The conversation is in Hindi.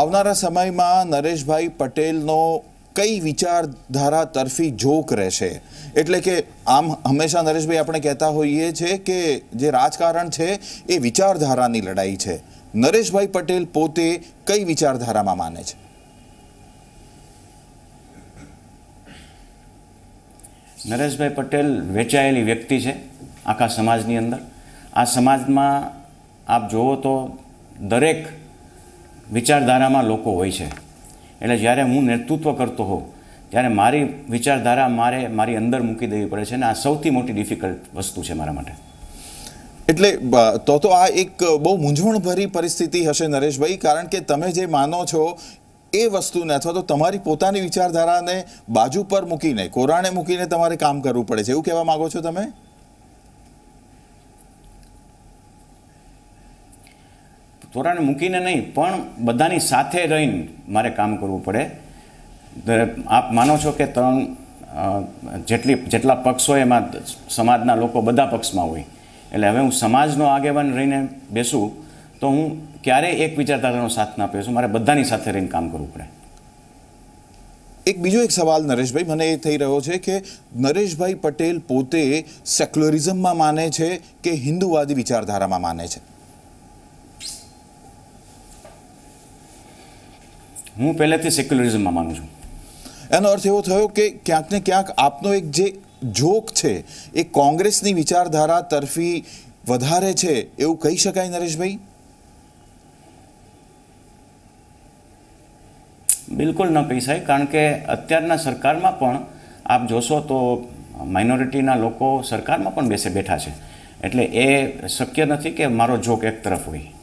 આવનારા સમયમાં નરેશભાઈ પટેલનો कई विचारधारा तरफी जोक रहेशे एटले के आम हमेशा नरेश भाई आपणे कहता होईए छे के जे राजकारण छे ए विचारधारानी लड़ाई छे। नरेश भाई पटेल पोते कई विचारधारा में माने छे? नरेश भाई पटेल वेचायेली व्यक्ति छे आखा समाजनी अंदर। आ समाज में आप जोवो तो दरेक विचारधारा में लोको होय छे। एटले ज्यारे हूँ नेतृत्व करतो हो त्यारे मारी विचारधारा मारे मारी अंदर मूकी देवी पड़े छे ने आ सौथी मोटी डिफिकल्ट वस्तु छे मारा माटे। एटले तो आ एक बहु मूंझवणभरी परिस्थिति हशे नरेश भाई, कारण के तमे जे मानो छो ए वस्तुने अथवा तो तमारी पोतानी विचारधाराने बाजू पर मूकीने कोराणे मूकीने तमारे काम करवू पड़े छे एवुं कहेवा मांगो छो तमे? तोरण मूकीने नहीं पण बधानी साथे रहीने मारे काम करवू पड़े। आप मानो छो के 3 जेटला पक्षों एमां समाजना लोको बधा पक्षमां होय एटले हवे हूँ समाजनो आगेवान रहीने बेसू तो हूँ क्यारे एक विचारधारानो साथ ना आप्यो छुं। मारे बधानी साथे रहीने काम करवू पड़े। एक बीजो एक सवाल नरेश भाई मने ए थई रह्यो छे के नरेश भाई पटेल पोते सेक्युलरिझममां माने छे के हिंदूवादी विचारधारामां माने छे? हूँ पहलेथी सेक्युलरिज्म में मानु छूं। एनो अर्थ एवो थयो के क्यांक ने क्यांक आपनो एक जे जोक छे ए कोंग्रेसनी विचारधारा तरफी वधारे छे एवुं कही शकाय नरेश भाई? बिल्कुल न कही शकाय, कारण के अत्यारना सरकारमां पण आप जोशो तो माइनोरिटीना लोको सरकारमां पण बेठा छे एटले ए शक्य नथी के मारो जोक एक तरफ होय।